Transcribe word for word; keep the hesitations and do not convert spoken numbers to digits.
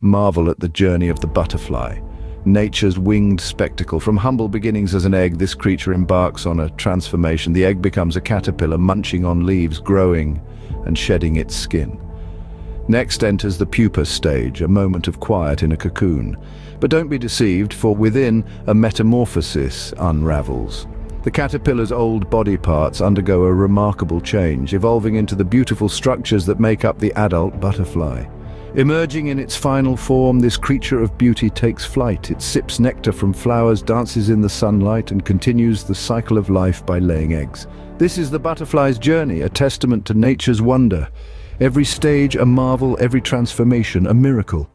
Marvel at the journey of the butterfly, nature's winged spectacle. From humble beginnings as an egg, this creature embarks on a transformation. The egg becomes a caterpillar, munching on leaves, growing and shedding its skin. Next enters the pupa stage, a moment of quiet in a cocoon. But don't be deceived, for within, a metamorphosis unravels. The caterpillar's old body parts undergo a remarkable change, evolving into the beautiful structures that make up the adult butterfly. Emerging in its final form, this creature of beauty takes flight. It sips nectar from flowers, dances in the sunlight, and continues the cycle of life by laying eggs. This is the butterfly's journey, a testament to nature's wonder. Every stage a marvel, every transformation a miracle.